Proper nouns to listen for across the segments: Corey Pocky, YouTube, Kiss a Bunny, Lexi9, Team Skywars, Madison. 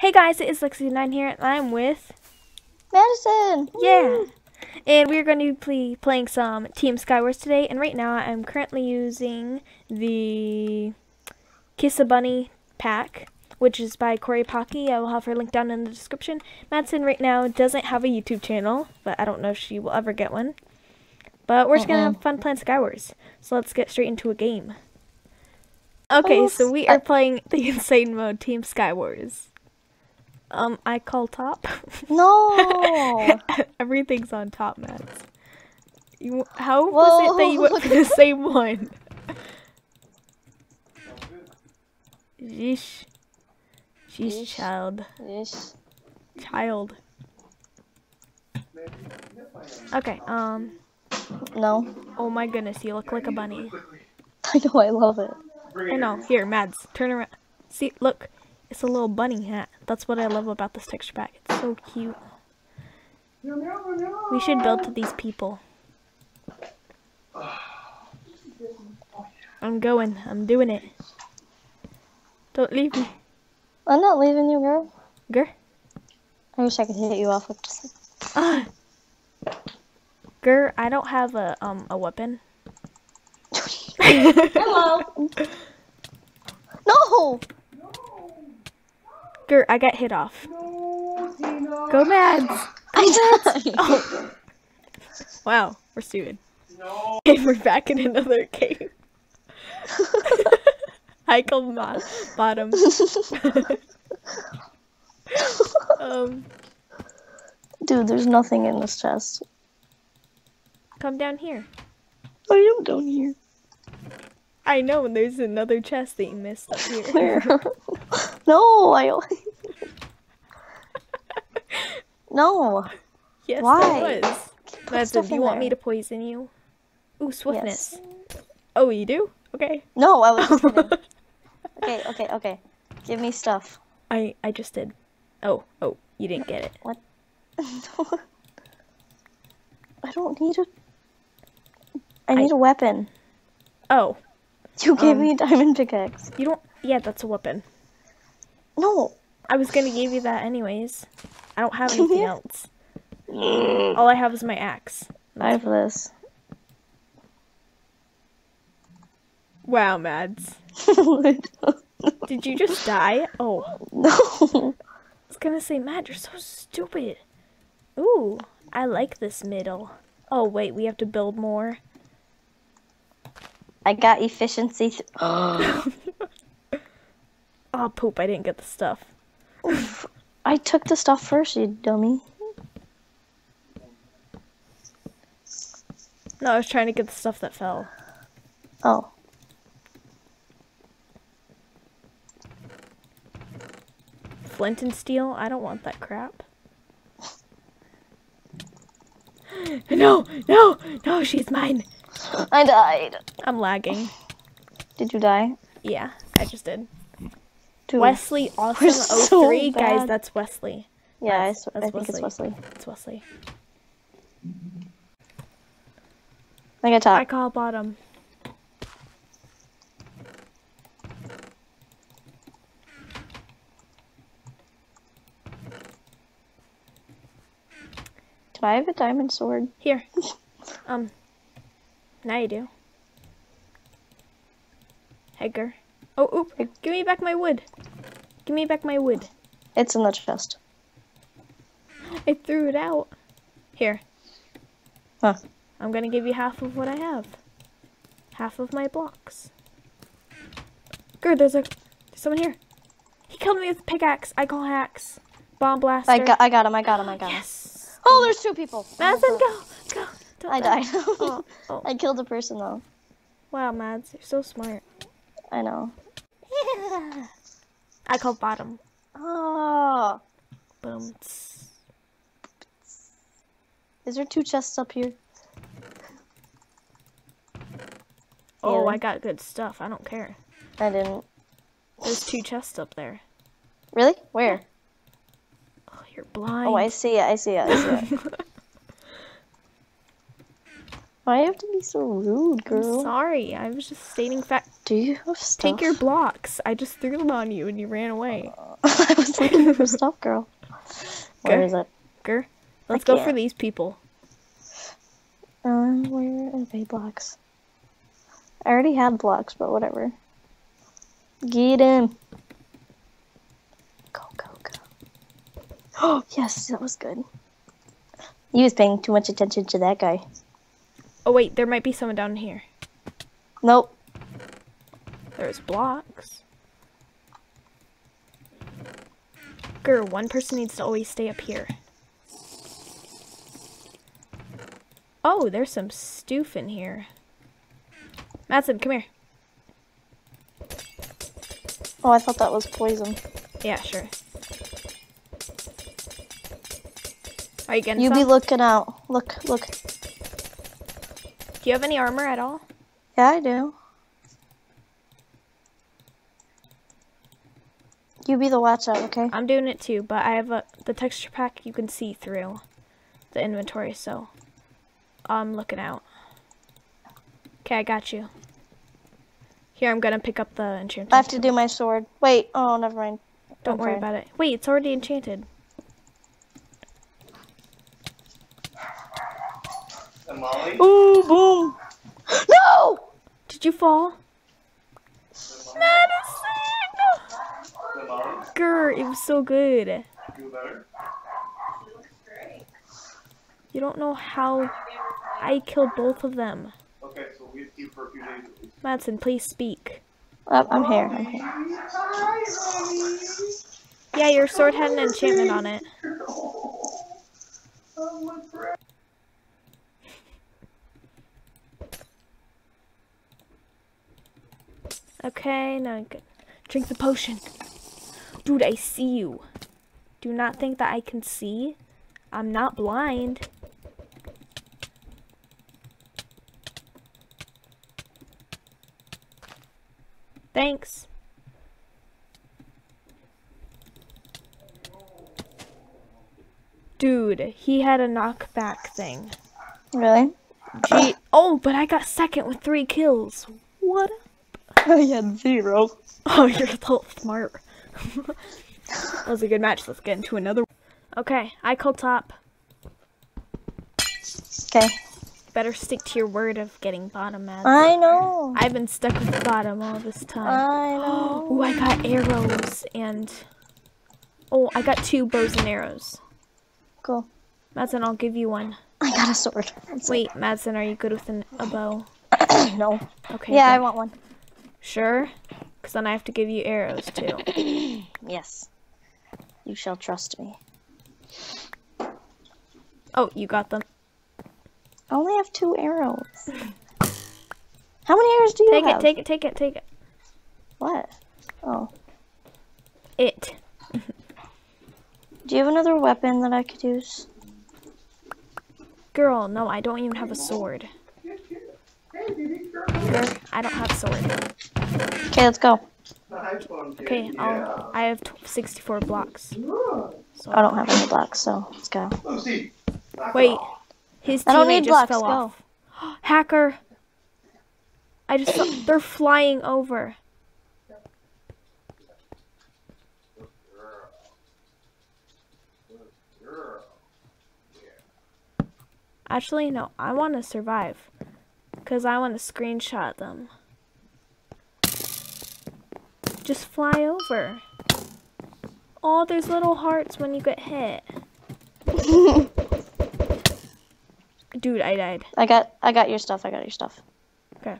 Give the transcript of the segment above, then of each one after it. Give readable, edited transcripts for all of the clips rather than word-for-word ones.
Hey guys, it is Lexi9 here, and I'm with Madison. Yeah, and we're going to be playing some Team Skywars today. And right now, I'm currently using the Kiss a Bunny pack, which is by Corey Pocky. I will have her link down in the description. Madison right now doesn't have a YouTube channel, but I don't know if she will ever get one. But we're just gonna have fun playing Skywars. So let's get straight into a game. Okay, so we are playing the insane mode Team Skywars. I call top. No! Everything's on top, Mads. How was it that you went for the same one? Yeesh. Yeesh, child. Yeesh. Child. Okay, No. Oh my goodness, you look like a bunny. I know, I love it. I know. Here, Mads, turn around. See, look. It's a little bunny hat. That's what I love about this texture pack. It's so cute. We should build to these people. I'm going. I'm doing it. Don't leave me. I'm not leaving you, girl. Girl? I wish I could hit you off with this. Girl, I don't have a weapon. Hello. No. Girl, I got hit off. No, go Mads. Go Mads. Oh. Wow, we're suited. No. And we're back in another game. I call bottom. Dude, there's nothing in this chest. Come down here. I am down here. I know, and there's another chest that you missed up here. Where? No, I only... No. Yes, why? That was. Madison, do you want me to poison you? Ooh, swiftness. Yes. Oh, you do? Okay. No, I was just kidding. Okay. Give me stuff. I just did. Oh, you didn't get it. What? No. I don't need a... I need a weapon. Oh. You gave me a diamond pickaxe. You don't... Yeah, that's a weapon. No. I was gonna give you that anyways. I don't have anything else. All I have is my axe. I have this. Wow, Mads. Did you just die? Oh. No. I was gonna say, Mads, you're so stupid. Ooh, I like this middle. Oh, wait, we have to build more. I got efficiency. Oh poop! I didn't get the stuff. Oof, I took the stuff first, you dummy. No, I was trying to get the stuff that fell. Oh. Flint and steel? I don't want that crap. No! She's mine. I died. I'm lagging. Did you die? Yeah, I just did. Dude, Wesley Awesome so 03. Bad. Guys, that's Wesley. Yeah, I think it's Wesley. It's Wesley. Like I talk. I call bottom. Do I have a diamond sword? Here. Now you do. Edgar. Oh, oop. Give me back my wood. Give me back my wood. It's in the chest. I threw it out. Here. Huh. I'm gonna give you half of what I have. Half of my blocks. Good, there's someone here. He killed me with pickaxe. I call hacks. Bomb blaster. I got him. Yes. Oh, there's two people. Madison, go. I died. Oh. I killed a person though. Wow, Mads, you're so smart. I know. Yeah. I call bottom. Oh. Boom. Is there two chests up here? Oh, yeah. I got good stuff. I don't care. I didn't. There's two chests up there. Really? Where? Oh, you're blind. Oh, I see it. Why do you have to be so rude, girl? I'm sorry, I was just stating fact. Do you have stuff? Take your blocks. I just threw them on you and you ran away. I was looking for stuff, girl. Where is it? Girl, let's go for these people. Where are they? Blocks. I already had blocks, but whatever. Get in. Go, go, go. Oh, yes, that was good. He was paying too much attention to that guy. Oh, wait, there might be someone down here. Nope. There's blocks. Girl, one person needs to always stay up here. Oh, there's some stoof in here. Madison, come here. Oh, I thought that was poison. Yeah, sure. Are you getting some? You be looking out. Look, look. Do you have any armor at all? Yeah, I do. You be the watch out, okay? I'm doing it too, but I have the texture pack you can see through the inventory, so I'm looking out. Okay, I got you. Here, I'm gonna pick up the enchantment. I have to do my sword. Wait, oh, never mind. Don't worry about it. Wait, it's already enchanted. Ooh, boom! No! Did you fall? Madison! Grr, it was so good. You don't know how I killed both of them. Okay, so we have to for a few days at least. Madison, please speak. Oh, I'm here. I'm here. Yeah, your sword had an enchantment on it. Okay, now I'm good. Drink the potion. Dude, I see you. Do not think that I can see. I'm not blind. Thanks. Dude, he had a knockback thing. Really? Gee. Oh, but I got second with 3 kills. What up? I had 0. Oh, you're so smart. That was a good match. Let's get into another one. Okay, I call top. Okay. Better stick to your word of getting bottom, Madison. I know. I've been stuck with the bottom all this time. I know. Oh, I got arrows and... Oh, I got 2 bows and arrows. Cool. Madison, I'll give you one. I got a sword. Wait, Madison, are you good with a bow? No. Okay. Yeah, I want one. Sure? Because then I have to give you arrows, too. Yes. You shall trust me. Oh, you got them. I only have 2 arrows. How many arrows do you have? Take it, take it, take it. What? Oh. It. Do you have another weapon that I could use? Girl, no, I don't even have a sword. Girl, I don't have a sword. Okay, let's go. Okay, I have 64 blocks. So I don't have any blocks, so let's go. Wait. His teammate just fell off. Hacker! I just fell. They're flying over. Good girl. Good girl. Yeah. Actually, no. I want to survive. Because I want to screenshot them. Just fly over. Oh, there's little hearts when you get hit. Dude, I died. I got your stuff. I got your stuff. Okay.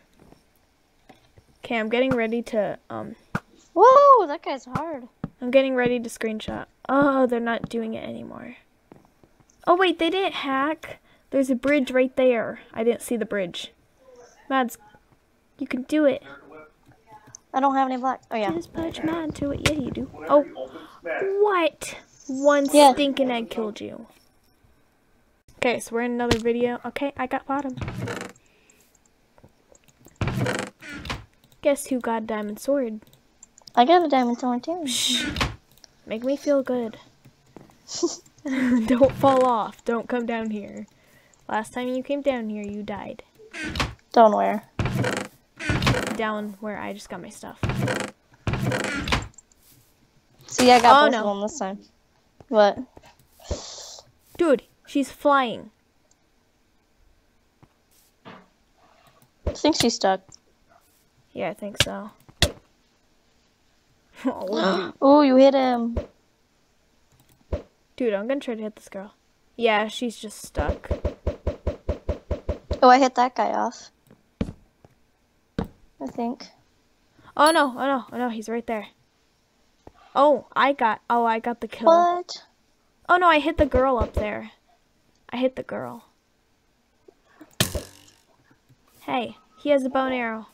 Okay, I'm getting ready to Whoa, that guy's hard. I'm getting ready to screenshot. Oh, they're not doing it anymore. Oh wait, they didn't hack. There's a bridge right there. I didn't see the bridge. Mads, you can do it. I don't have any black. Oh yeah. Just punch Mad to it. Yeah, you do. Oh, what? One stinking egg killed you. Okay, so we're in another video. Okay, I got bottom. Guess who got a diamond sword? I got a diamond sword too. Shh. Make me feel good. Don't fall off. Don't come down here. Last time you came down here, you died. Down where? Down where I just got my stuff. See, I got this one this time. What? Dude, she's flying. I think she's stuck. Yeah, I think so. Oh, you hit him. Dude, I'm gonna try to hit this girl. Yeah, she's just stuck. Oh, I hit that guy off. I think. Oh no, oh no, oh no, he's right there. Oh, I got the kill. What? Oh no, I hit the girl up there. I hit the girl. Hey, he has a bow and arrow.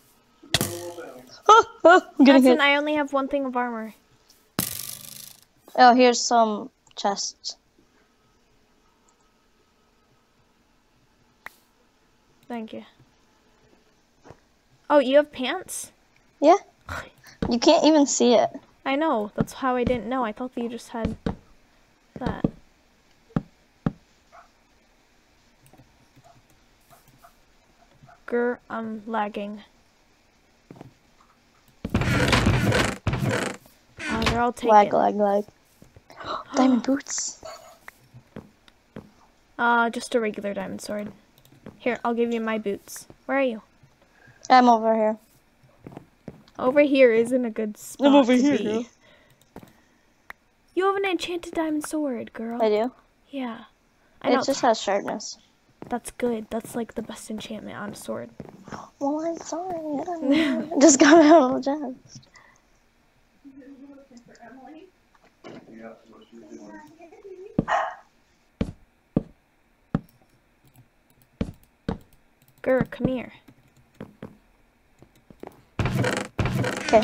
Madison, I only have one thing of armor. Oh, here's some chests. Thank you. Oh, you have pants? Yeah. You can't even see it. I know. That's how I didn't know. I thought that you just had that. Grr, I'm lagging. Oh, they're all taken. Lag. Diamond boots. Just a regular diamond sword. Here, I'll give you my boots. Where are you? I'm over here. Over here isn't a good spot. I'm over here. Girl. You have an enchanted diamond sword, girl. I do? Yeah. It just has sharpness. That's good. That's like the best enchantment on a sword. Well, I'm sorry. I don't know. Just got out of the chest. Girl, come here.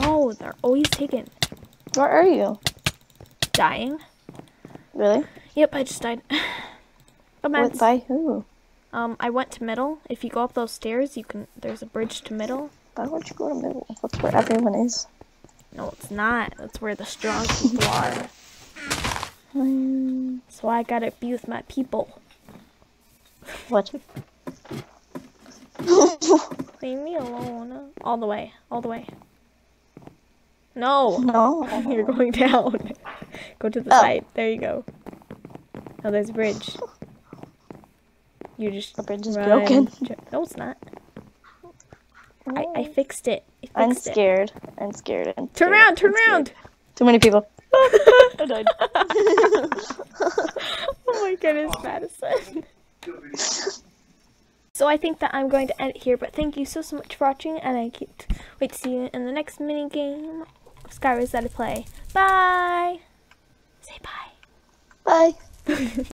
Oh, they're always taken. Where are you? Dying. Really? Yep, I just died. What, by who? I went to middle. If you go up those stairs, you can. There's a bridge to middle. Why would you go to middle? That's where everyone is. No, it's not. That's where the strong people are. That's why I gotta be with my people. What? Leave me alone. All the way. All the way. No. No. You're going down. Go to the side. There you go. Oh, there's a bridge. You just the bridge is broken. No, it's not. I fixed it. I'm scared. I'm scared. Turn around. Turn around. Too many people. I died. Oh my goodness, Madison. So I think that I'm going to end it here. But thank you so much for watching, and I can't wait to see you in the next mini game. Skywars that I play. Bye! Say bye. Bye.